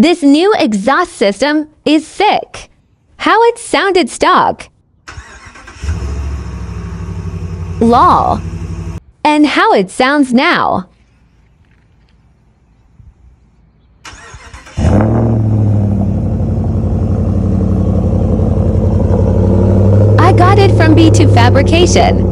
This new exhaust system is sick. How it sounded stock. Lol. And how it sounds now. I got it from B2 Fabrication.